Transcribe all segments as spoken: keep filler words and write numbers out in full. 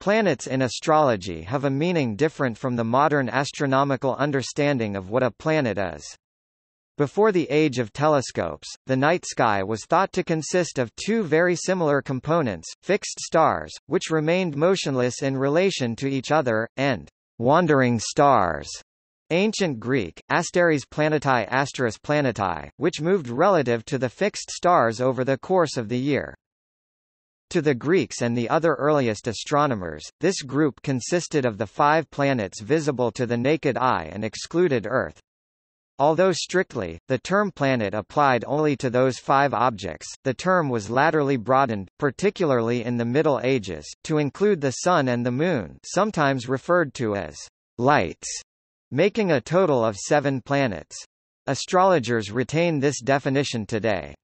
Planets in astrology have a meaning different from the modern astronomical understanding of what a planet is. Before the age of telescopes, the night sky was thought to consist of two very similar components, fixed stars, which remained motionless in relation to each other, and wandering stars. Ancient Greek, asteres planetai asteris planetai, which moved relative to the fixed stars over the course of the year. To the Greeks and the other earliest astronomers, this group consisted of the five planets visible to the naked eye and excluded Earth. Although strictly, the term planet applied only to those five objects, the term was latterly broadened, particularly in the Middle Ages, to include the Sun and the Moon, sometimes referred to as lights, making a total of seven planets. Astrologers retain this definition today.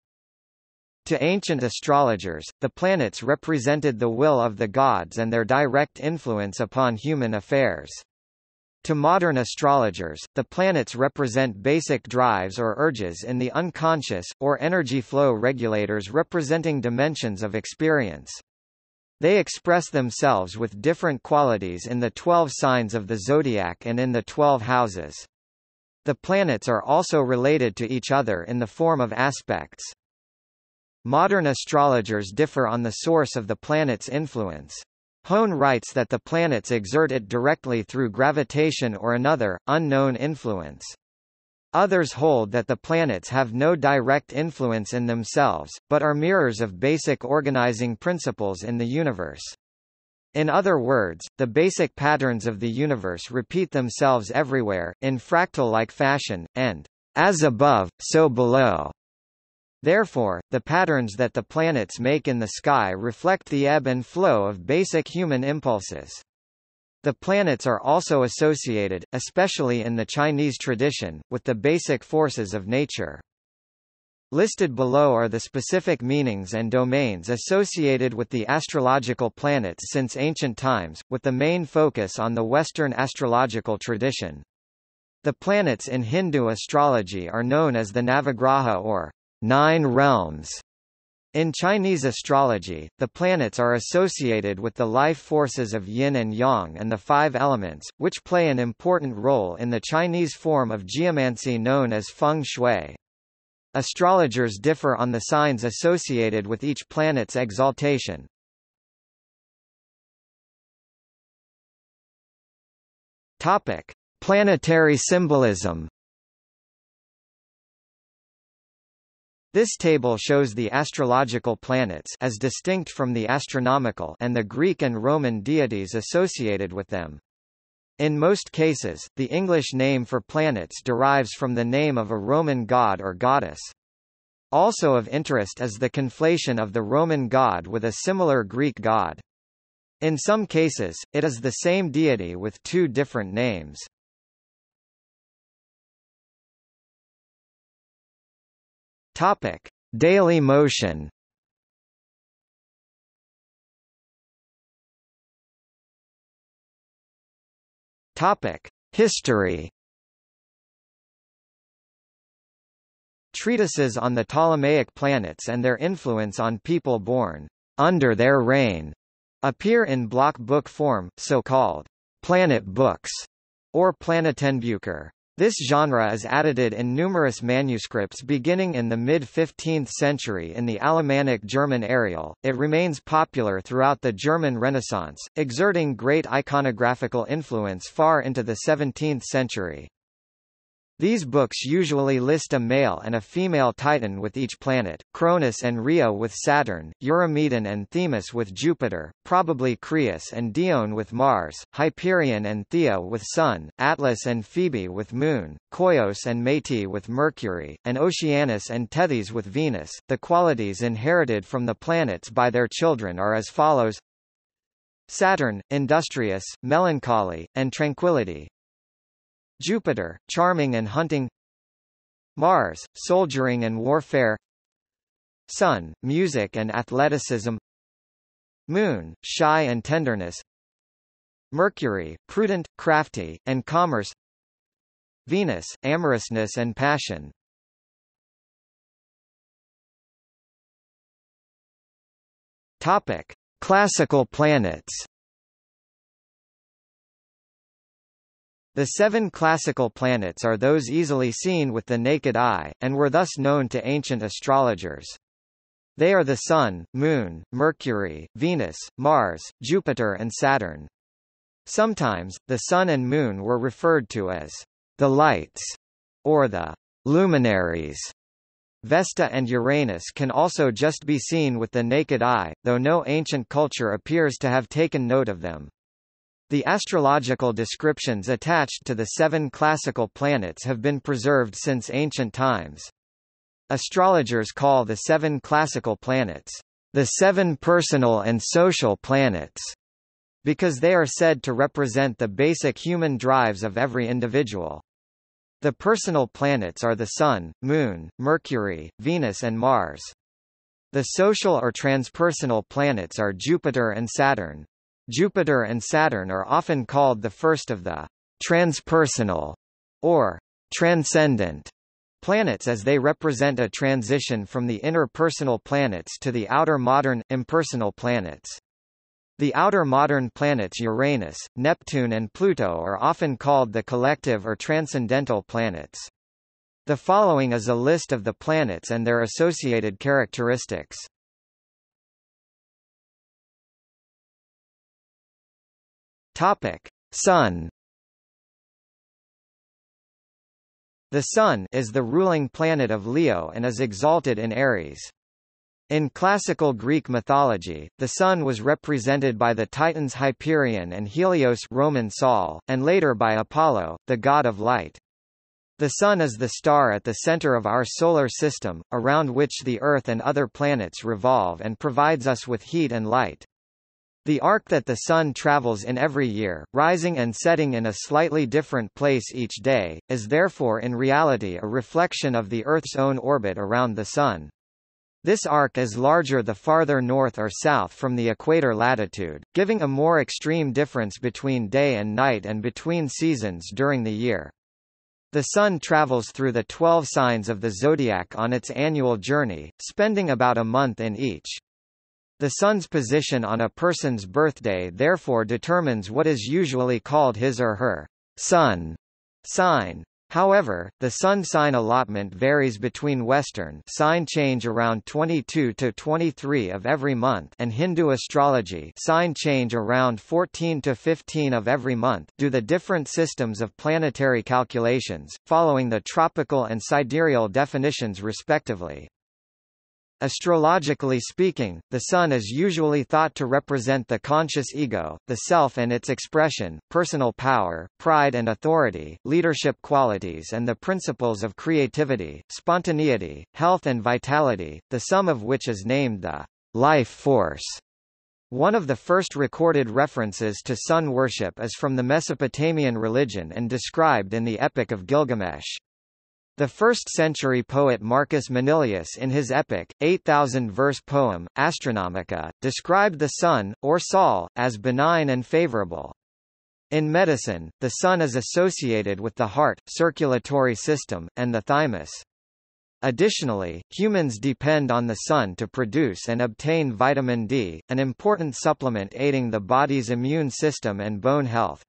To ancient astrologers, the planets represented the will of the gods and their direct influence upon human affairs. To modern astrologers, the planets represent basic drives or urges in the unconscious, or energy flow regulators representing dimensions of experience. They express themselves with different qualities in the twelve signs of the zodiac and in the twelve houses. The planets are also related to each other in the form of aspects. Modern astrologers differ on the source of the planet's influence. Hone writes that the planets exert it directly through gravitation or another, unknown influence. Others hold that the planets have no direct influence in themselves, but are mirrors of basic organizing principles in the universe. In other words, the basic patterns of the universe repeat themselves everywhere, in fractal-like fashion, and, as above, so below. Therefore, the patterns that the planets make in the sky reflect the ebb and flow of basic human impulses. The planets are also associated, especially in the Chinese tradition, with the basic forces of nature. Listed below are the specific meanings and domains associated with the astrological planets since ancient times, with the main focus on the Western astrological tradition. The planets in Hindu astrology are known as the Navagraha or Nine realms. In Chinese astrology, the planets are associated with the life forces of yin and yang and the five elements, which play an important role in the Chinese form of geomancy known as feng shui. Astrologers differ on the signs associated with each planet's exaltation. Topic: Planetary symbolism. This table shows the astrological planets as distinct from the astronomical and the Greek and Roman deities associated with them. In most cases, the English name for planets derives from the name of a Roman god or goddess. Also of interest is the conflation of the Roman god with a similar Greek god. In some cases, it is the same deity with two different names. Topic: Daily motion. Topic: History. Treatises on the Ptolemaic planets and their influence on people born under their reign appear in block book form, so-called planet books or planetenbücher. This genre is edited in numerous manuscripts beginning in the mid-fifteenth century in the Alemannic German Ariel. It remains popular throughout the German Renaissance, exerting great iconographical influence far into the seventeenth century. These books usually list a male and a female Titan with each planet, Cronus and Rhea with Saturn, Eurymedon and Themis with Jupiter, probably Creus and Dione with Mars, Hyperion and Thea with Sun, Atlas and Phoebe with Moon, Koios and Métis with Mercury, and Oceanus and Tethys with Venus. The qualities inherited from the planets by their children are as follows: Saturn, industrious, melancholy, and tranquility. Jupiter, charming and hunting. Mars, soldiering and warfare. Sun, music and athleticism. Moon, shy and tenderness. Mercury, prudent, crafty, and commerce. Venus, amorousness and passion. Topic: Classical planets. The seven classical planets are those easily seen with the naked eye, and were thus known to ancient astrologers. They are the Sun, Moon, Mercury, Venus, Mars, Jupiter and Saturn. Sometimes, the Sun and Moon were referred to as the lights, or the luminaries. Vesta and Uranus can also just be seen with the naked eye, though no ancient culture appears to have taken note of them. The astrological descriptions attached to the seven classical planets have been preserved since ancient times. Astrologers call the seven classical planets, the seven personal and social planets, because they are said to represent the basic human drives of every individual. The personal planets are the Sun, Moon, Mercury, Venus and Mars. The social or transpersonal planets are Jupiter and Saturn. Jupiter and Saturn are often called the first of the transpersonal or transcendent planets, as they represent a transition from the inner personal planets to the outer modern, impersonal planets. The outer modern planets Uranus, Neptune and Pluto are often called the collective or transcendental planets. The following is a list of the planets and their associated characteristics. Topic: Sun. The Sun is the ruling planet of Leo and is exalted in Aries. In classical Greek mythology, the Sun was represented by the Titans Hyperion and Helios (Roman Sol), and later by Apollo, the god of light. The Sun is the star at the center of our solar system, around which the Earth and other planets revolve and provides us with heat and light. The arc that the Sun travels in every year, rising and setting in a slightly different place each day, is therefore in reality a reflection of the Earth's own orbit around the Sun. This arc is larger the farther north or south from the equator latitude, giving a more extreme difference between day and night and between seasons during the year. The Sun travels through the twelve signs of the zodiac on its annual journey, spending about a month in each. The Sun's position on a person's birthday therefore determines what is usually called his or her Sun sign. However, the Sun sign allotment varies between Western sign change around twenty-two to twenty-three of every month and Hindu astrology sign change around fourteen to fifteen of every month due to the different systems of planetary calculations, following the tropical and sidereal definitions respectively. Astrologically speaking, the Sun is usually thought to represent the conscious ego, the self and its expression, personal power, pride and authority, leadership qualities and the principles of creativity, spontaneity, health and vitality, the sum of which is named the life force. One of the first recorded references to Sun worship is from the Mesopotamian religion and described in the Epic of Gilgamesh. The first-century poet Marcus Manilius in his epic, eight thousand verse poem, Astronomica, described the Sun, or Sol, as benign and favorable. In medicine, the Sun is associated with the heart, circulatory system, and the thymus. Additionally, humans depend on the Sun to produce and obtain vitamin D, an important supplement aiding the body's immune system and bone health.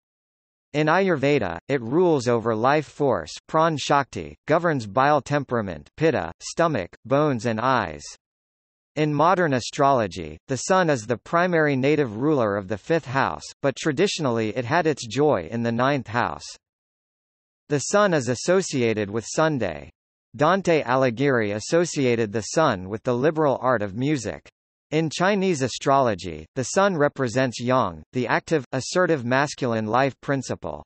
In Ayurveda, it rules over life force pran shakti, governs bile temperament pitta, stomach, bones and eyes. In modern astrology, the Sun is the primary native ruler of the fifth house, but traditionally it had its joy in the ninth house. The Sun is associated with Sunday. Dante Alighieri associated the Sun with the liberal art of music. In Chinese astrology, the Sun represents yang, the active, assertive masculine life principle.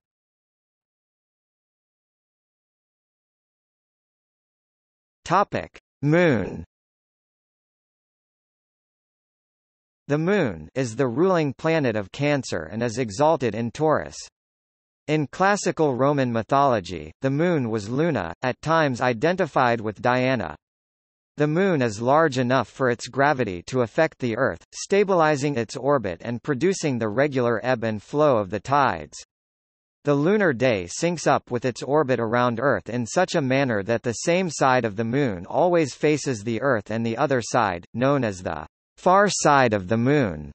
Topic: Moon. The Moon is the ruling planet of Cancer and is exalted in Taurus. In classical Roman mythology, the Moon was Luna, at times identified with Diana. The Moon is large enough for its gravity to affect the Earth, stabilizing its orbit and producing the regular ebb and flow of the tides. The lunar day syncs up with its orbit around Earth in such a manner that the same side of the Moon always faces the Earth and the other side, known as the far side of the Moon,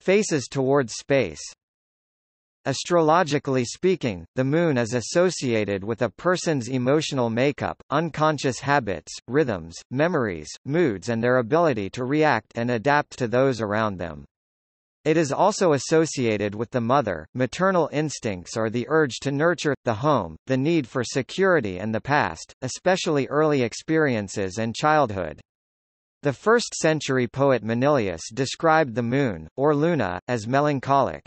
faces towards space. Astrologically speaking, the Moon is associated with a person's emotional makeup, unconscious habits, rhythms, memories, moods, and their ability to react and adapt to those around them. It is also associated with the mother, maternal instincts or the urge to nurture, the home, the need for security and the past, especially early experiences and childhood. The first-century poet Manilius described the Moon, or Luna, as melancholic.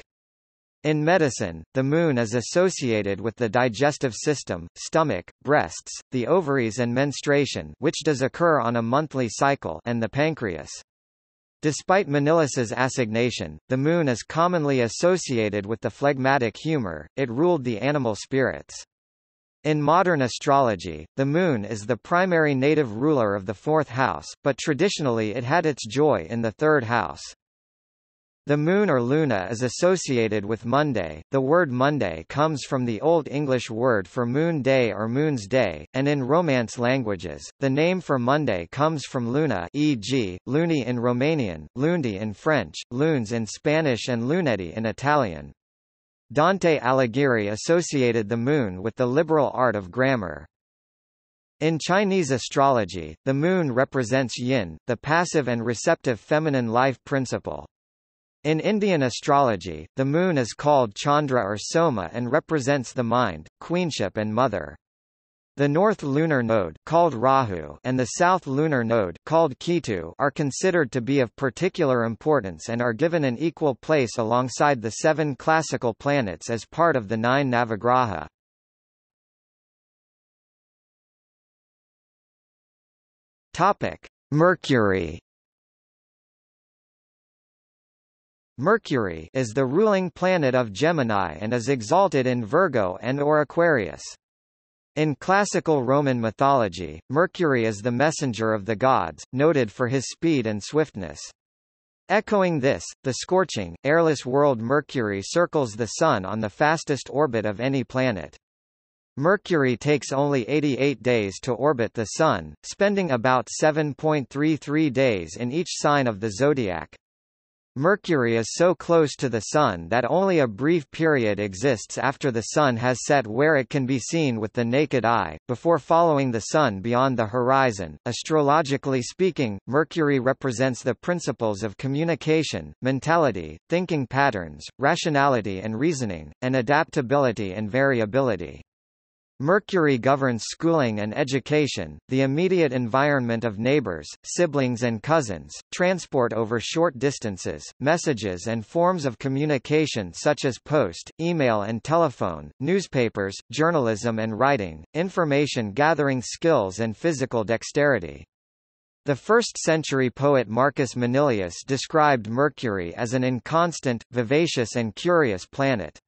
In medicine, the Moon is associated with the digestive system, stomach, breasts, the ovaries and menstruation, which does occur on a monthly cycle, and the pancreas. Despite Manilius's assignation, the Moon is commonly associated with the phlegmatic humor, it ruled the animal spirits. In modern astrology, the Moon is the primary native ruler of the fourth house, but traditionally it had its joy in the third house. The Moon or Luna is associated with Monday. The word Monday comes from the Old English word for moon day or moon's day, and in Romance languages, the name for Monday comes from luna, for example, luni in Romanian, lundi in French, lunes in Spanish and lunetti in Italian. Dante Alighieri associated the Moon with the liberal art of grammar. In Chinese astrology, the Moon represents yin, the passive and receptive feminine life principle. In Indian astrology, the Moon is called Chandra or Soma and represents the mind, queenship and mother. The north lunar node, called Rahu, and the south lunar node, called Ketu, are considered to be of particular importance and are given an equal place alongside the seven classical planets as part of the nine Navagraha. Topic: Mercury. Mercury is the ruling planet of Gemini and is exalted in Virgo and or Aquarius. In classical Roman mythology, Mercury is the messenger of the gods, noted for his speed and swiftness. Echoing this, the scorching, airless world Mercury circles the Sun on the fastest orbit of any planet. Mercury takes only eighty-eight days to orbit the Sun, spending about seven point three three days in each sign of the zodiac. Mercury is so close to the Sun that only a brief period exists after the Sun has set where it can be seen with the naked eye, before following the Sun beyond the horizon. Astrologically speaking, Mercury represents the principles of communication, mentality, thinking patterns, rationality and reasoning, and adaptability and variability. Mercury governs schooling and education, the immediate environment of neighbors, siblings and cousins, transport over short distances, messages and forms of communication such as post, email and telephone, newspapers, journalism and writing, information gathering skills and physical dexterity. The first-century poet Marcus Manilius described Mercury as an inconstant, vivacious and curious planet.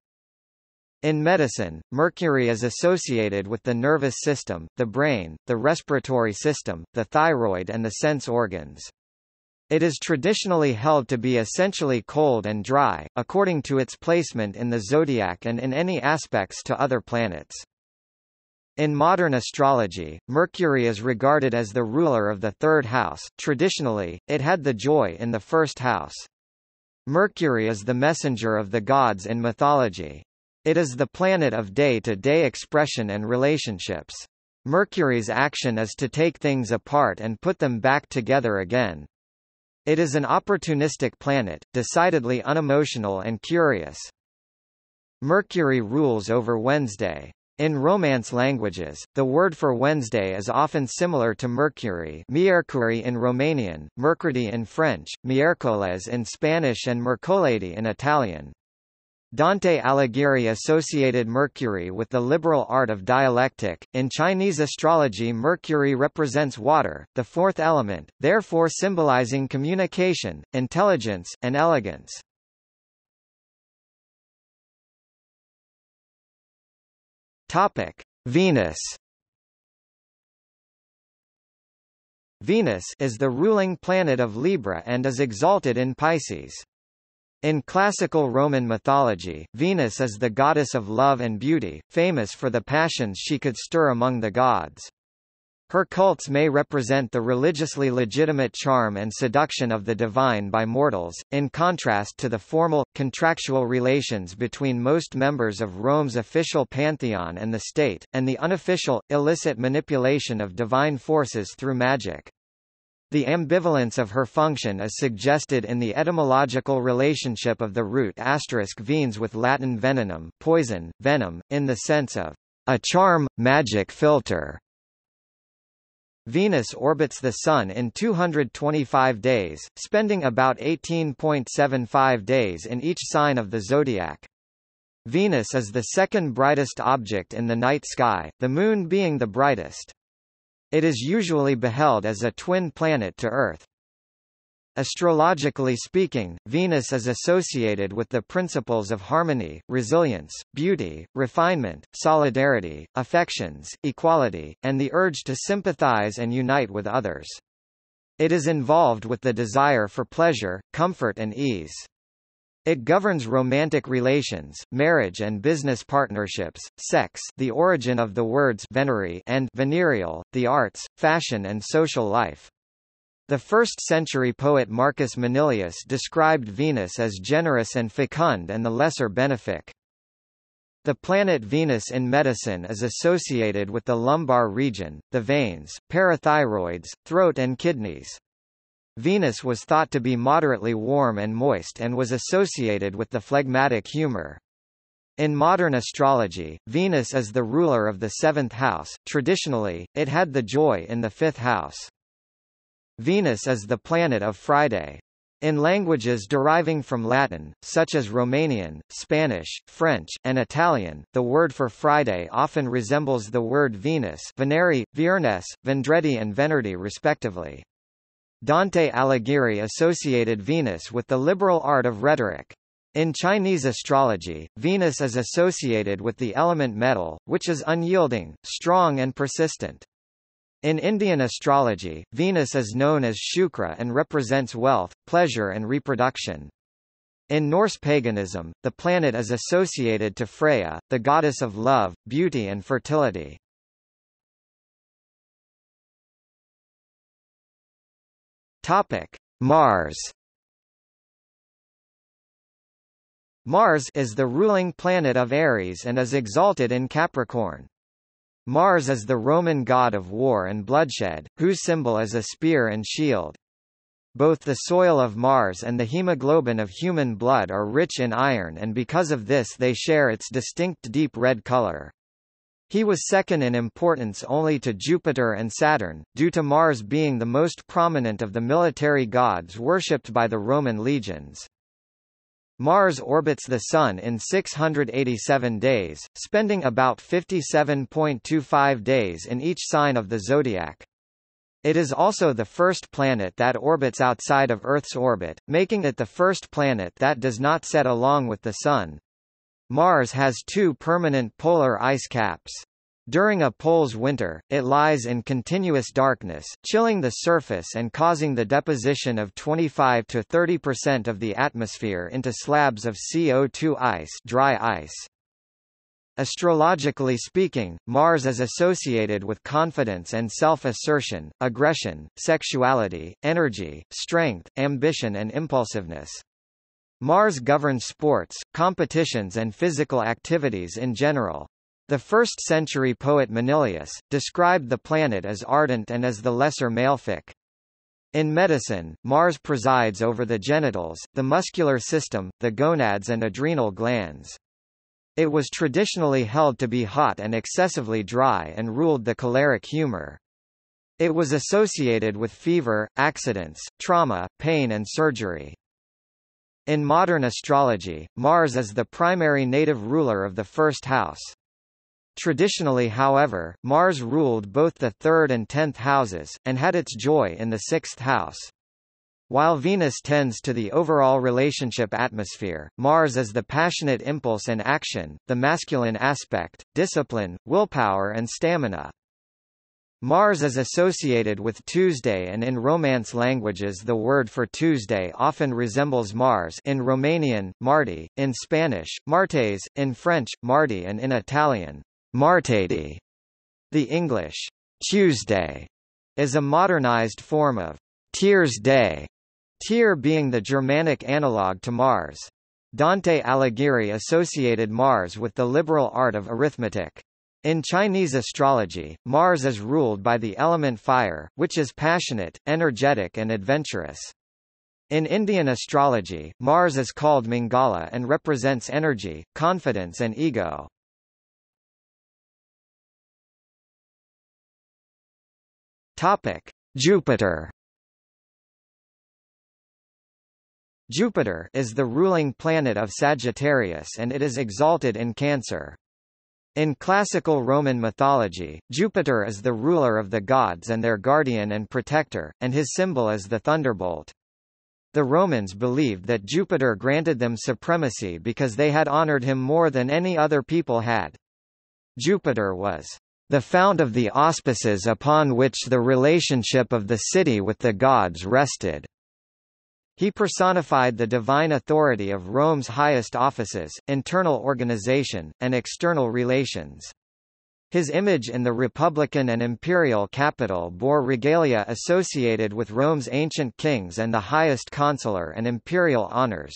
In medicine, Mercury is associated with the nervous system, the brain, the respiratory system, the thyroid and the sense organs. It is traditionally held to be essentially cold and dry, according to its placement in the zodiac and in any aspects to other planets. In modern astrology, Mercury is regarded as the ruler of the third house. Traditionally, it had the joy in the first house. Mercury is the messenger of the gods in mythology. It is the planet of day-to-day expression and relationships. Mercury's action is to take things apart and put them back together again. It is an opportunistic planet, decidedly unemotional and curious. Mercury rules over Wednesday. In Romance languages, the word for Wednesday is often similar to Mercury, Miercuri in Romanian, Mercredi in French, Miércoles in Spanish and Mercoledi in Italian. Dante Alighieri associated Mercury with the liberal art of dialectic. In Chinese astrology, Mercury represents water, the fourth element, therefore symbolizing communication, intelligence, and elegance. Topic: Venus. Venus is the ruling planet of Libra and is exalted in Pisces. In classical Roman mythology, Venus is the goddess of love and beauty, famous for the passions she could stir among the gods. Her cults may represent the religiously legitimate charm and seduction of the divine by mortals, in contrast to the formal, contractual relations between most members of Rome's official pantheon and the state, and the unofficial, illicit manipulation of divine forces through magic. The ambivalence of her function is suggested in the etymological relationship of the root asterisk venes with Latin venenum, poison, venom, in the sense of a charm, magic filter. Venus orbits the Sun in two hundred twenty-five days, spending about eighteen point seven five days in each sign of the zodiac. Venus is the second brightest object in the night sky, the Moon being the brightest. It is usually beheld as a twin planet to Earth. Astrologically speaking, Venus is associated with the principles of harmony, resilience, beauty, refinement, solidarity, affections, equality, and the urge to sympathize and unite with others. It is involved with the desire for pleasure, comfort and ease. It governs romantic relations, marriage and business partnerships, sex, the origin of the words venere and venereal, the arts, fashion and social life. The first-century poet Marcus Manilius described Venus as generous and fecund and the lesser benefic. The planet Venus in medicine is associated with the lumbar region, the veins, parathyroids, throat and kidneys. Venus was thought to be moderately warm and moist and was associated with the phlegmatic humor. In modern astrology, Venus is the ruler of the seventh house. Traditionally, it had the joy in the fifth house. Venus is the planet of Friday. In languages deriving from Latin, such as Romanian, Spanish, French, and Italian, the word for Friday often resembles the word Venus, Venere, Viernes, Vendredi and Venerdì respectively. Dante Alighieri associated Venus with the liberal art of rhetoric. In Chinese astrology, Venus is associated with the element metal, which is unyielding, strong and persistent. In Indian astrology, Venus is known as Shukra and represents wealth, pleasure and reproduction. In Norse paganism, the planet is associated to Freya, the goddess of love, beauty and fertility. Topic: Mars. Mars is the ruling planet of Aries and is exalted in Capricorn. Mars is the Roman god of war and bloodshed, whose symbol is a spear and shield. Both the soil of Mars and the hemoglobin of human blood are rich in iron, and because of this they share its distinct deep red color. He was second in importance only to Jupiter and Saturn, due to Mars being the most prominent of the military gods worshipped by the Roman legions. Mars orbits the Sun in six hundred eighty-seven days, spending about fifty-seven point two five days in each sign of the zodiac. It is also the first planet that orbits outside of Earth's orbit, making it the first planet that does not set along with the Sun. Mars has two permanent polar ice caps. During a pole's winter, it lies in continuous darkness, chilling the surface and causing the deposition of twenty-five to thirty percent of the atmosphere into slabs of C O two ice, dry ice. Astrologically speaking, Mars is associated with confidence and self-assertion, aggression, sexuality, energy, strength, ambition and impulsiveness. Mars governs sports, competitions and physical activities in general. The first-century poet Manilius described the planet as ardent and as the lesser malefic. In medicine, Mars presides over the genitals, the muscular system, the gonads and adrenal glands. It was traditionally held to be hot and excessively dry and ruled the choleric humor. It was associated with fever, accidents, trauma, pain and surgery. In modern astrology, Mars is the primary native ruler of the first house. Traditionally, however, Mars ruled both the third and tenth houses, and had its joy in the sixth house. While Venus tends to the overall relationship atmosphere, Mars is the passionate impulse and action, the masculine aspect, discipline, willpower and stamina. Mars is associated with Tuesday, and in Romance languages the word for Tuesday often resembles Mars, in Romanian, Marti, in Spanish, Martes, in French, Marti and in Italian, Martedi. The English Tuesday is a modernized form of Tyr's Day, Tyr being the Germanic analogue to Mars. Dante Alighieri associated Mars with the liberal art of arithmetic. In Chinese astrology, Mars is ruled by the element fire, which is passionate, energetic and adventurous. In Indian astrology, Mars is called Mangala and represents energy, confidence and ego. Topic: Jupiter. Jupiter is the ruling planet of Sagittarius and it is exalted in Cancer. In classical Roman mythology, Jupiter is the ruler of the gods and their guardian and protector, and his symbol is the thunderbolt. The Romans believed that Jupiter granted them supremacy because they had honored him more than any other people had. Jupiter was the fount of the auspices upon which the relationship of the city with the gods rested. He personified the divine authority of Rome's highest offices, internal organization, and external relations. His image in the Republican and Imperial capital bore regalia associated with Rome's ancient kings and the highest consular and imperial honors.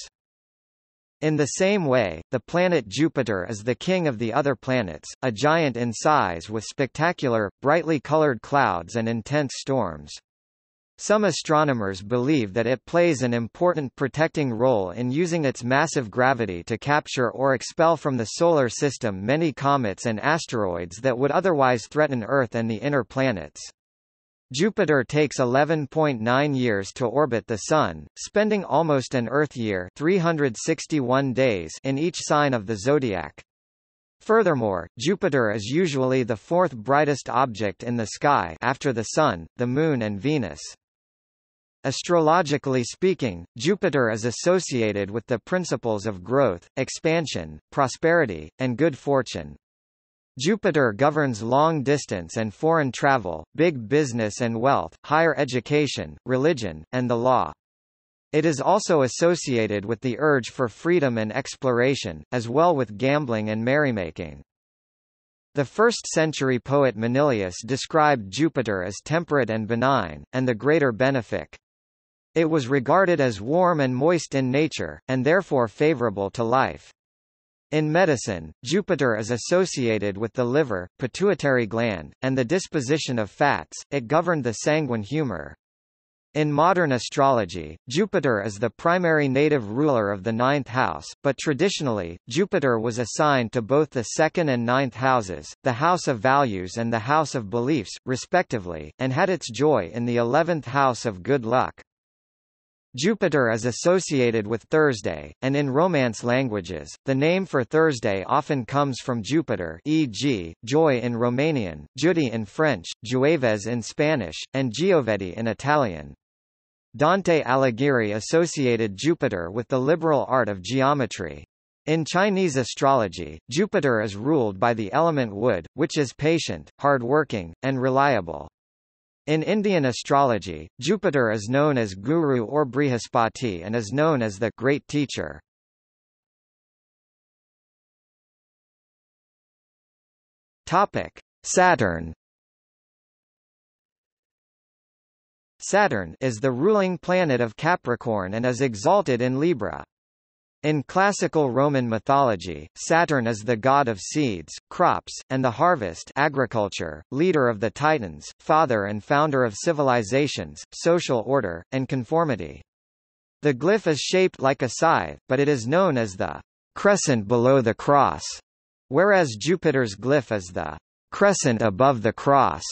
In the same way, the planet Jupiter is the king of the other planets, a giant in size with spectacular, brightly colored clouds and intense storms. Some astronomers believe that it plays an important protecting role in using its massive gravity to capture or expel from the Solar System many comets and asteroids that would otherwise threaten Earth and the inner planets. Jupiter takes eleven point nine years to orbit the Sun, spending almost an Earth year (three hundred sixty-one days) in each sign of the zodiac. Furthermore, Jupiter is usually the fourth brightest object in the sky after the Sun, the Moon and Venus. Astrologically speaking, Jupiter is associated with the principles of growth, expansion, prosperity, and good fortune. Jupiter governs long distance and foreign travel, big business and wealth, higher education, religion, and the law. It is also associated with the urge for freedom and exploration, as well with gambling and merrymaking. The first-century poet Manilius described Jupiter as temperate and benign, and the greater benefic. It was regarded as warm and moist in nature, and therefore favorable to life. In medicine, Jupiter is associated with the liver, pituitary gland, and the disposition of fats. It governed the sanguine humor. In modern astrology, Jupiter is the primary native ruler of the ninth house, but traditionally, Jupiter was assigned to both the second and ninth houses, the house of values and the house of beliefs, respectively, and had its joy in the eleventh house of good luck. Jupiter is associated with Thursday, and in Romance languages, the name for Thursday often comes from Jupiter, for example, joy in Romanian, Judy in French, Jueves in Spanish, and Giovedì in Italian. Dante Alighieri associated Jupiter with the liberal art of geometry. In Chinese astrology, Jupiter is ruled by the element wood, which is patient, hardworking, and reliable. In Indian astrology, Jupiter is known as Guru or Brihaspati and is known as the Great Teacher. Topic: Saturn. Saturn is the ruling planet of Capricorn and is exalted in Libra. In classical Roman mythology, Saturn is the god of seeds, crops, and the harvest, agriculture, leader of the Titans, father and founder of civilizations, social order, and conformity. The glyph is shaped like a scythe, but it is known as the crescent below the cross, whereas Jupiter's glyph is the crescent above the cross.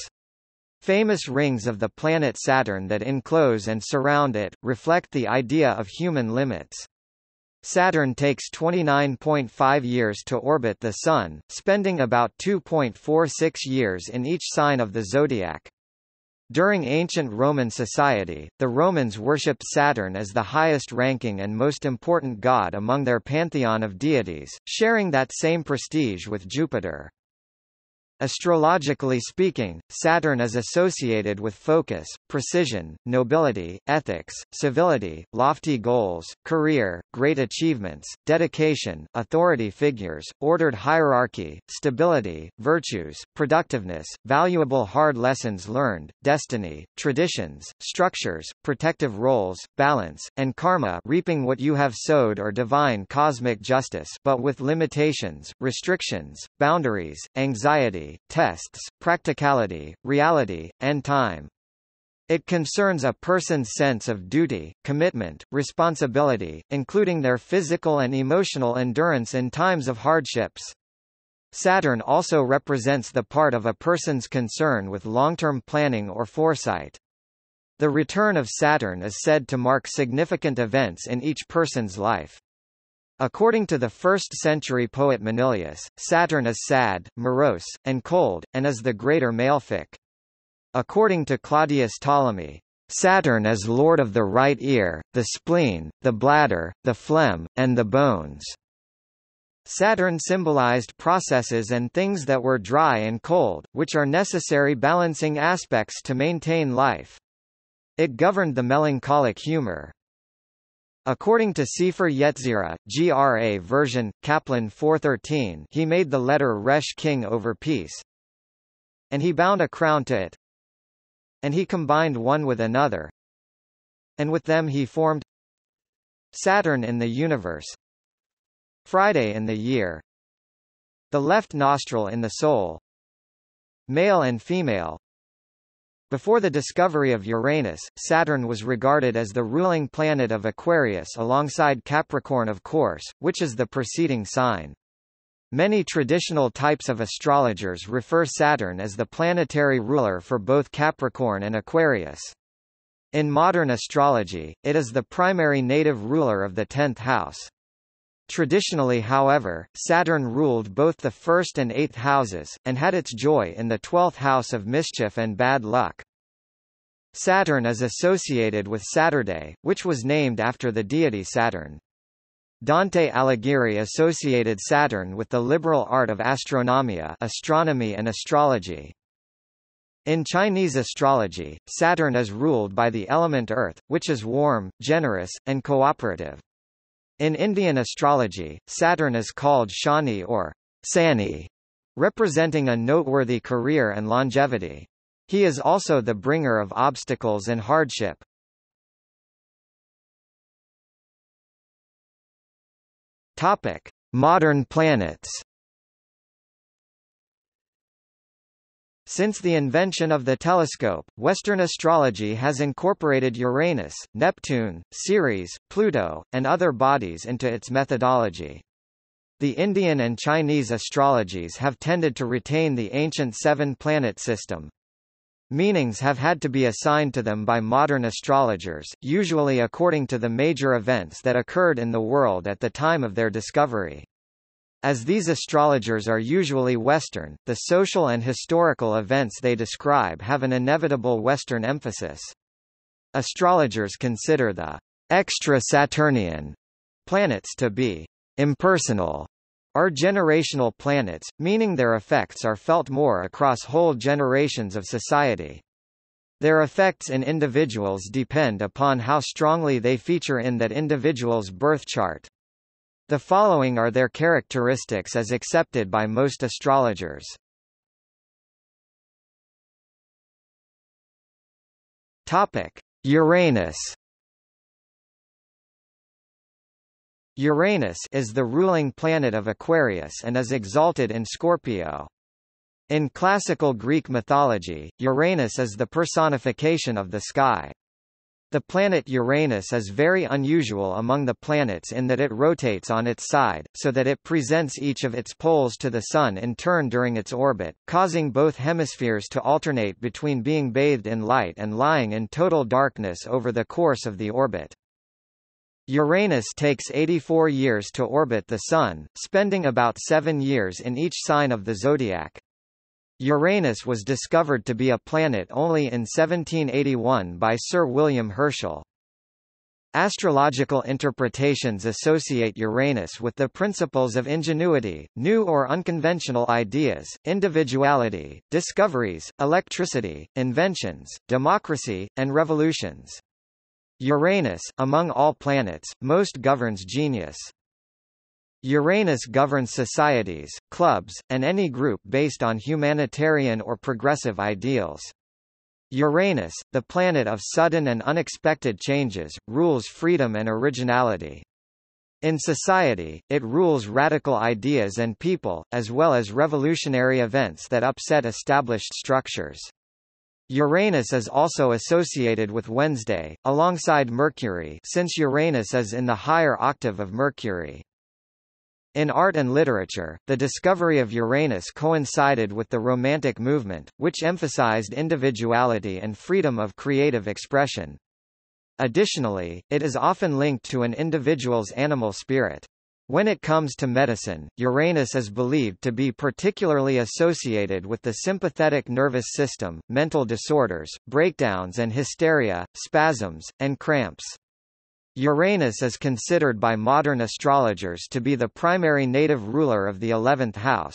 Famous rings of the planet Saturn that enclose and surround it reflect the idea of human limits. Saturn takes twenty-nine point five years to orbit the Sun, spending about two point four six years in each sign of the zodiac. During ancient Roman society, the Romans worshipped Saturn as the highest-ranking and most important god among their pantheon of deities, sharing that same prestige with Jupiter. Astrologically speaking, Saturn is associated with focus, precision, nobility, ethics, civility, lofty goals, career, great achievements, dedication, authority figures, ordered hierarchy, stability, virtues, productiveness, valuable hard lessons learned, destiny, traditions, structures, protective roles, balance, and karma, reaping what you have sowed, or divine cosmic justice, but with limitations, restrictions, boundaries, anxiety, tests, practicality, reality, and time. It concerns a person's sense of duty, commitment, responsibility, including their physical and emotional endurance in times of hardships. Saturn also represents the part of a person's concern with long-term planning or foresight. The return of Saturn is said to mark significant events in each person's life. According to the first-century poet Manilius, Saturn is sad, morose, and cold, and is the greater malefic. According to Claudius Ptolemy, Saturn is lord of the right ear, the spleen, the bladder, the phlegm, and the bones. Saturn symbolized processes and things that were dry and cold, which are necessary balancing aspects to maintain life. It governed the melancholic humor. According to Sefer Yetzirah, G R A version, Kaplan four thirteen, he made the letter Resh king over peace, and he bound a crown to it, and he combined one with another, and with them he formed Saturn in the universe, Friday in the year, the left nostril in the soul, male and female. Before the discovery of Uranus, Saturn was regarded as the ruling planet of Aquarius alongside Capricorn, of course, which is the preceding sign. Many traditional types of astrologers refer Saturn as the planetary ruler for both Capricorn and Aquarius. In modern astrology, it is the primary native ruler of the tenth house. Traditionally, however, Saturn ruled both the first and eighth houses, and had its joy in the twelfth house of mischief and bad luck. Saturn is associated with Saturday, which was named after the deity Saturn. Dante Alighieri associated Saturn with the liberal art of astronomia, astronomy and astrology. In Chinese astrology, Saturn is ruled by the element earth, which is warm, generous, and cooperative. In Indian astrology, Saturn is called Shani or Sani, representing a noteworthy career and longevity. He is also the bringer of obstacles and hardship. Topic: Modern planets. Since the invention of the telescope, Western astrology has incorporated Uranus, Neptune, Ceres, Pluto, and other bodies into its methodology. The Indian and Chinese astrologies have tended to retain the ancient seven-planet system. Meanings have had to be assigned to them by modern astrologers, usually according to the major events that occurred in the world at the time of their discovery. As these astrologers are usually Western, the social and historical events they describe have an inevitable Western emphasis. Astrologers consider the extra-Saturnian planets to be impersonal, or generational planets, meaning their effects are felt more across whole generations of society. Their effects in individuals depend upon how strongly they feature in that individual's birth chart. The following are their characteristics as accepted by most astrologers. Topic: Uranus. Uranus is the ruling planet of Aquarius and is exalted in Scorpio. In classical Greek mythology, Uranus is the personification of the sky. The planet Uranus is very unusual among the planets in that it rotates on its side, so that it presents each of its poles to the Sun in turn during its orbit, causing both hemispheres to alternate between being bathed in light and lying in total darkness over the course of the orbit. Uranus takes eighty-four years to orbit the Sun, spending about seven years in each sign of the zodiac. Uranus was discovered to be a planet only in seventeen eighty-one by Sir William Herschel. Astrological interpretations associate Uranus with the principles of ingenuity, new or unconventional ideas, individuality, discoveries, electricity, inventions, democracy, and revolutions. Uranus, among all planets, most governs genius. Uranus governs societies, clubs, and any group based on humanitarian or progressive ideals. Uranus, the planet of sudden and unexpected changes, rules freedom and originality. In society, it rules radical ideas and people, as well as revolutionary events that upset established structures. Uranus is also associated with Wednesday, alongside Mercury, since Uranus is in the higher octave of Mercury. In art and literature, the discovery of Uranus coincided with the Romantic movement, which emphasized individuality and freedom of creative expression. Additionally, it is often linked to an individual's animal spirit. When it comes to medicine, Uranus is believed to be particularly associated with the sympathetic nervous system, mental disorders, breakdowns and hysteria, spasms, and cramps. Uranus is considered by modern astrologers to be the primary native ruler of the eleventh house.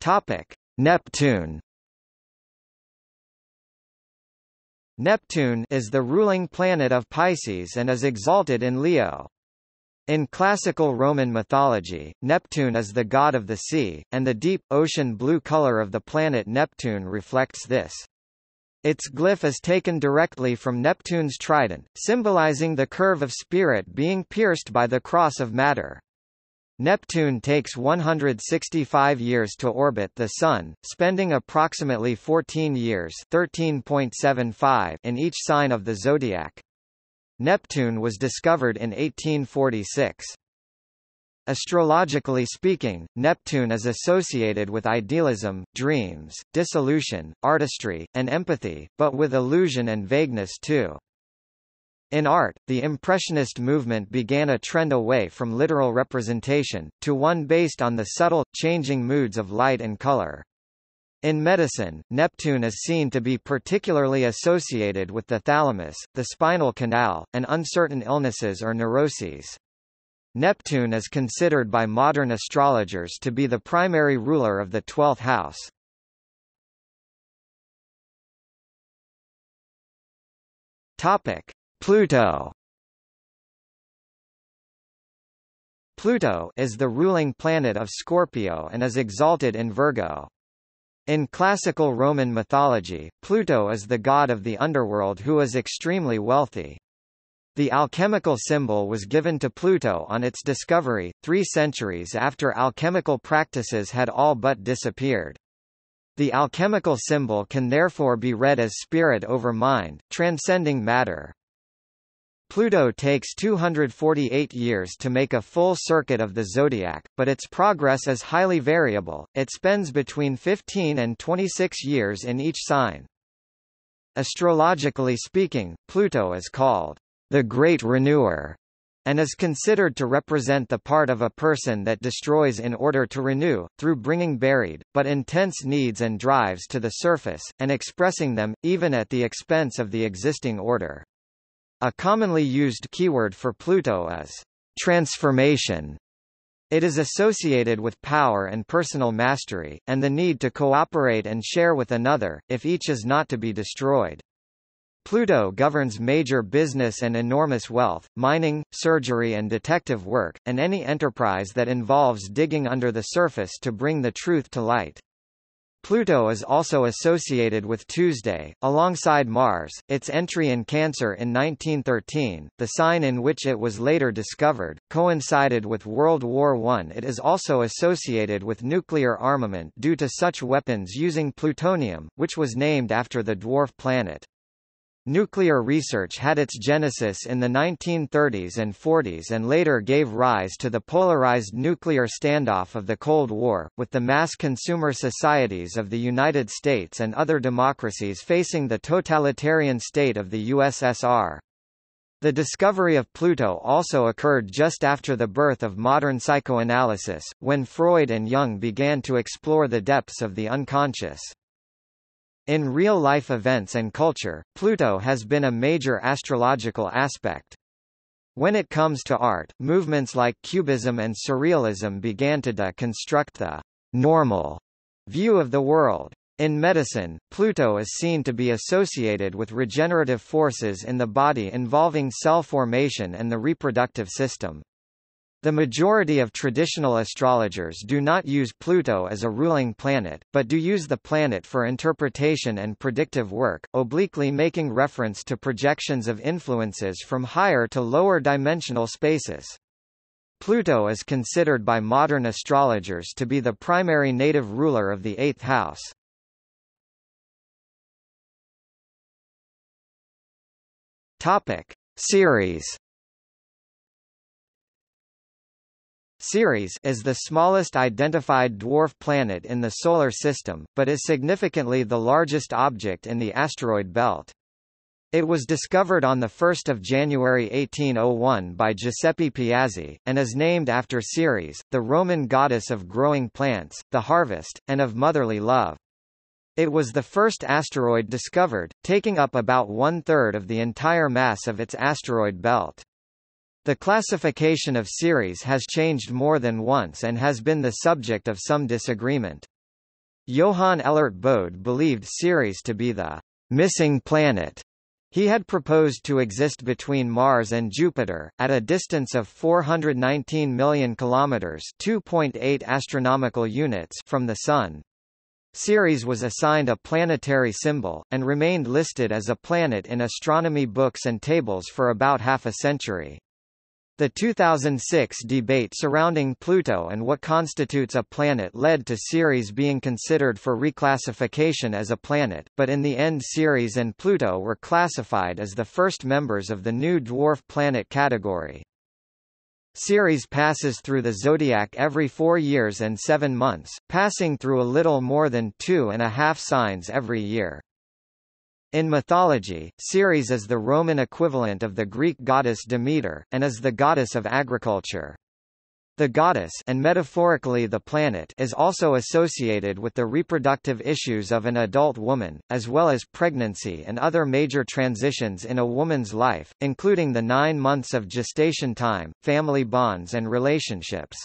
Topic: Neptune. Neptune is the ruling planet of Pisces and is exalted in Leo. In classical Roman mythology, Neptune is the god of the sea, and the deep, ocean blue color of the planet Neptune reflects this. Its glyph is taken directly from Neptune's trident, symbolizing the curve of spirit being pierced by the cross of matter. Neptune takes one hundred sixty-five years to orbit the Sun, spending approximately fourteen years (thirteen point seven five) in each sign of the zodiac. Neptune was discovered in eighteen forty-six. Astrologically speaking, Neptune is associated with idealism, dreams, dissolution, artistry, and empathy, but with illusion and vagueness too. In art, the Impressionist movement began a trend away from literal representation, to one based on the subtle, changing moods of light and color. In medicine, Neptune is seen to be particularly associated with the thalamus, the spinal canal, and uncertain illnesses or neuroses. Neptune is considered by modern astrologers to be the primary ruler of the twelfth house. Topic: Pluto. Pluto is the ruling planet of Scorpio and is exalted in Virgo. In classical Roman mythology, Pluto is the god of the underworld who is extremely wealthy. The alchemical symbol was given to Pluto on its discovery, three centuries after alchemical practices had all but disappeared. The alchemical symbol can therefore be read as spirit over mind, transcending matter. Pluto takes two hundred forty-eight years to make a full circuit of the zodiac, but its progress is highly variable. It spends between fifteen and twenty-six years in each sign. Astrologically speaking, Pluto is called the Great Renewer, and is considered to represent the part of a person that destroys in order to renew, through bringing buried, but intense needs and drives to the surface, and expressing them, even at the expense of the existing order. A commonly used keyword for Pluto is transformation. It is associated with power and personal mastery, and the need to cooperate and share with another, if each is not to be destroyed. Pluto governs major business and enormous wealth, mining, surgery and detective work, and any enterprise that involves digging under the surface to bring the truth to light. Pluto is also associated with Tuesday, alongside Mars, its entry in Cancer in nineteen thirteen, the sign in which it was later discovered, coincided with World War One. It is also associated with nuclear armament due to such weapons using plutonium, which was named after the dwarf planet. Nuclear research had its genesis in the nineteen thirties and forties and later gave rise to the polarized nuclear standoff of the Cold War, with the mass consumer societies of the United States and other democracies facing the totalitarian state of the U S S R. The discovery of Pluto also occurred just after the birth of modern psychoanalysis, when Freud and Jung began to explore the depths of the unconscious. In real-life events and culture, Pluto has been a major astrological aspect. When it comes to art, movements like Cubism and Surrealism began to deconstruct the normal view of the world. In medicine, Pluto is seen to be associated with regenerative forces in the body involving cell formation and the reproductive system. The majority of traditional astrologers do not use Pluto as a ruling planet, but do use the planet for interpretation and predictive work, obliquely making reference to projections of influences from higher to lower dimensional spaces. Pluto is considered by modern astrologers to be the primary native ruler of the eighth house. Topic: Ceres. Ceres is the smallest identified dwarf planet in the Solar System, but is significantly the largest object in the asteroid belt. It was discovered on the first of January eighteen oh one by Giuseppe Piazzi, and is named after Ceres, the Roman goddess of growing plants, the harvest, and of motherly love. It was the first asteroid discovered, taking up about one-third of the entire mass of its asteroid belt. The classification of Ceres has changed more than once and has been the subject of some disagreement. Johann Elert Bode believed Ceres to be the missing planet. He had proposed to exist between Mars and Jupiter, at a distance of four hundred nineteen million kilometers (two point eight astronomical units) from the Sun. Ceres was assigned a planetary symbol, and remained listed as a planet in astronomy books and tables for about half a century. The two thousand six debate surrounding Pluto and what constitutes a planet led to Ceres being considered for reclassification as a planet, but in the end Ceres and Pluto were classified as the first members of the new dwarf planet category. Ceres passes through the zodiac every four years and seven months, passing through a little more than two and a half signs every year. In mythology, Ceres is the Roman equivalent of the Greek goddess Demeter, and is the goddess of agriculture. The goddess, and metaphorically the planet, is also associated with the reproductive issues of an adult woman, as well as pregnancy and other major transitions in a woman's life, including the nine months of gestation time, family bonds and relationships.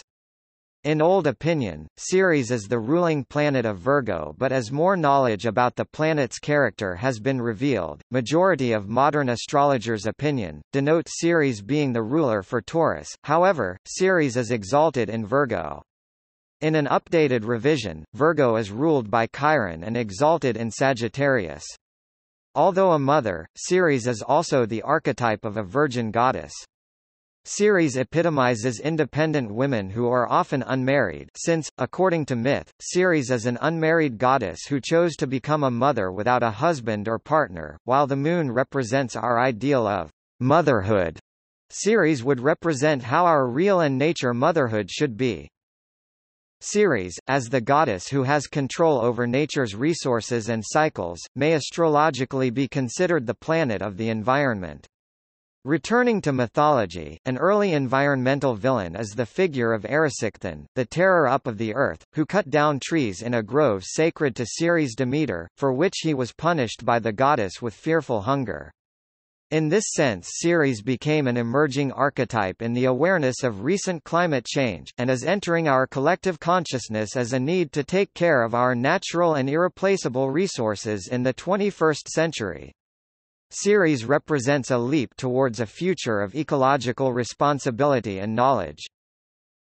In old opinion, Ceres is the ruling planet of Virgo, but as more knowledge about the planet's character has been revealed, majority of modern astrologers' opinion denote Ceres being the ruler for Taurus. However, Ceres is exalted in Virgo. In an updated revision, Virgo is ruled by Chiron and exalted in Sagittarius. Although a mother, Ceres is also the archetype of a virgin goddess. Ceres epitomizes independent women who are often unmarried since, according to myth, Ceres is an unmarried goddess who chose to become a mother without a husband or partner, while the moon represents our ideal of motherhood. Ceres would represent how our real and nature motherhood should be. Ceres, as the goddess who has control over nature's resources and cycles, may astrologically be considered the planet of the environment. Returning to mythology, an early environmental villain is the figure of Erysichthon, the terror-up of the earth, who cut down trees in a grove sacred to Ceres Demeter, for which he was punished by the goddess with fearful hunger. In this sense Ceres became an emerging archetype in the awareness of recent climate change, and is entering our collective consciousness as a need to take care of our natural and irreplaceable resources in the twenty-first century. Ceres represents a leap towards a future of ecological responsibility and knowledge.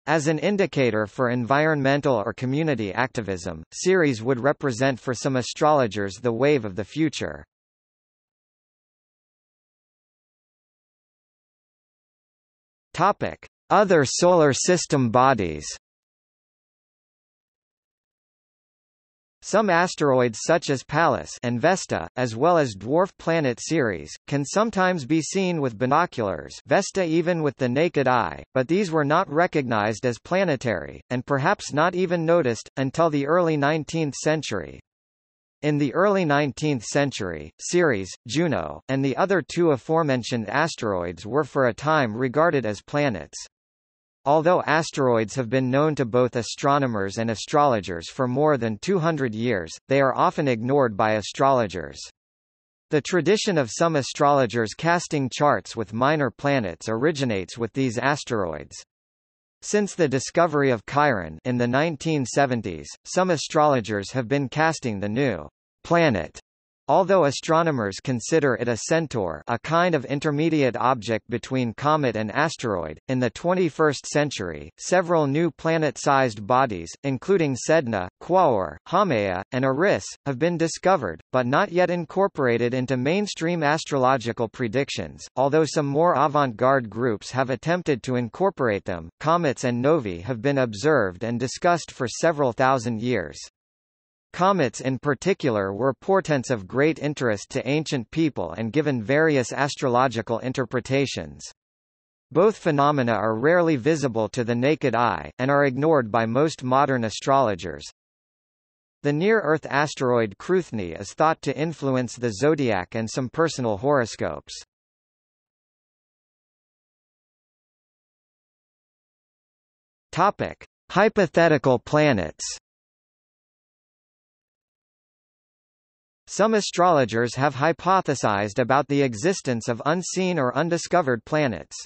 As an indicator for environmental or community activism, Ceres would represent for some astrologers the wave of the future. Topic: Other solar system bodies. Some asteroids such as Pallas and Vesta, as well as dwarf planet Ceres, can sometimes be seen with binoculars, Vesta even with the naked eye, but these were not recognized as planetary, and perhaps not even noticed, until the early nineteenth century. In the early nineteenth century, Ceres, Juno, and the other two aforementioned asteroids were for a time regarded as planets. Although asteroids have been known to both astronomers and astrologers for more than two hundred years, they are often ignored by astrologers. The tradition of some astrologers casting charts with minor planets originates with these asteroids. Since the discovery of Chiron in the nineteen seventies, some astrologers have been casting the new planet, although astronomers consider it a centaur, a kind of intermediate object between comet and asteroid. In the twenty-first century, several new planet-sized bodies, including Sedna, Quaoar, Haumea, and Eris, have been discovered, but not yet incorporated into mainstream astrological predictions, although some more avant-garde groups have attempted to incorporate them. Comets and novae have been observed and discussed for several thousand years. Comets in particular were portents of great interest to ancient people and given various astrological interpretations. Both phenomena are rarely visible to the naked eye, and are ignored by most modern astrologers. The near-Earth asteroid Kruthni is thought to influence the zodiac and some personal horoscopes. Topic: Hypothetical planets. Some astrologers have hypothesized about the existence of unseen or undiscovered planets.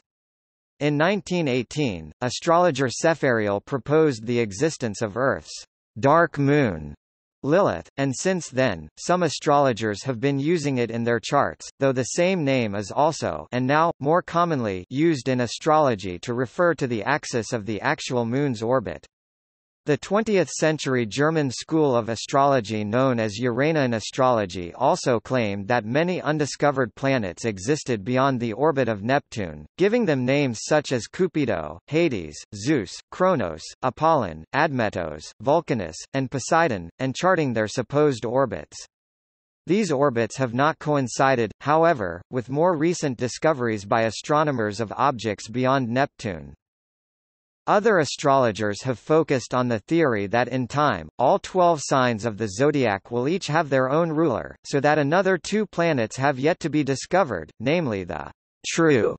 In nineteen eighteen, astrologer Seferiel proposed the existence of Earth's dark moon, Lilith, and since then, some astrologers have been using it in their charts, though the same name is also and now, more commonly, used in astrology to refer to the axis of the actual moon's orbit. The twentieth century German school of astrology known as Uranian astrology also claimed that many undiscovered planets existed beyond the orbit of Neptune, giving them names such as Cupido, Hades, Zeus, Kronos, Apollon, Admetos, Vulcanus, and Poseidon, and charting their supposed orbits. These orbits have not coincided, however, with more recent discoveries by astronomers of objects beyond Neptune. Other astrologers have focused on the theory that in time, all twelve signs of the zodiac will each have their own ruler, so that another two planets have yet to be discovered, namely the true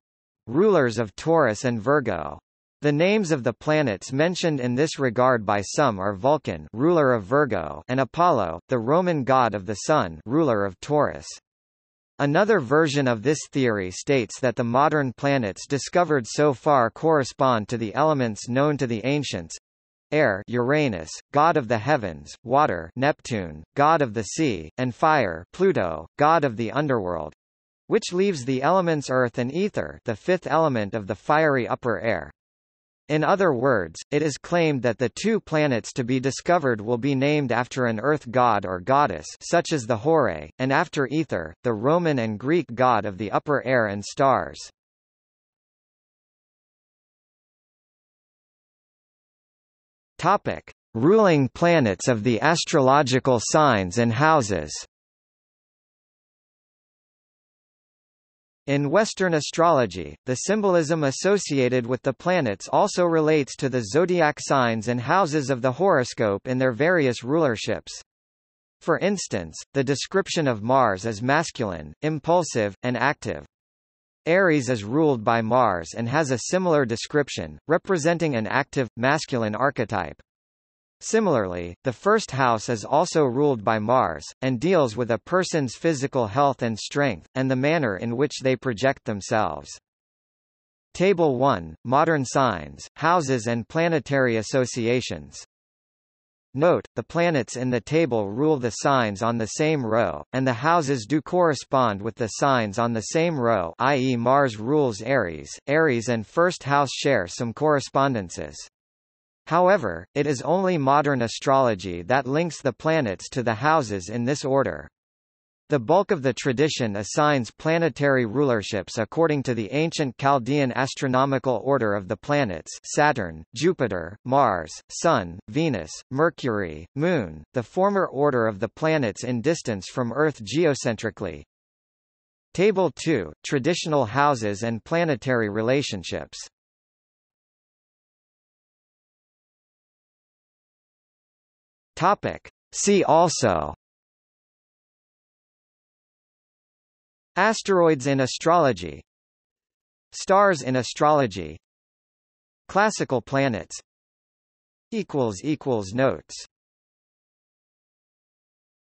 rulers of Taurus and Virgo. The names of the planets mentioned in this regard by some are Vulcan, ruler of Virgo, and Apollo, the Roman god of the sun, ruler of Taurus. Another version of this theory states that the modern planets discovered so far correspond to the elements known to the ancients: air, Uranus, god of the heavens; water, Neptune, god of the sea; and fire, Pluto, god of the underworld, which leaves the elements earth and ether, the fifth element of the fiery upper air. In other words, it is claimed that the two planets to be discovered will be named after an earth god or goddess such as the Horae, and after Aether, the Roman and Greek god of the upper air and stars. Topic: Ruling planets of the astrological signs and houses. In Western astrology, the symbolism associated with the planets also relates to the zodiac signs and houses of the horoscope in their various rulerships. For instance, the description of Mars as masculine, impulsive, and active. Aries is ruled by Mars and has a similar description, representing an active, masculine archetype. Similarly, the first house is also ruled by Mars, and deals with a person's physical health and strength, and the manner in which they project themselves. Table one, Modern Signs, Houses and Planetary Associations. Note, the planets in the table rule the signs on the same row, and the houses do correspond with the signs on the same row, that is Mars rules Aries, Aries and first house share some correspondences. However, it is only modern astrology that links the planets to the houses in this order. The bulk of the tradition assigns planetary rulerships according to the ancient Chaldean astronomical order of the planets: Saturn, Jupiter, Mars, Sun, Venus, Mercury, Moon, the former order of the planets in distance from Earth geocentrically. Table two, Traditional Houses and Planetary Relationships. Topic. See also: Asteroids in astrology, Stars in astrology, Classical planets. Notes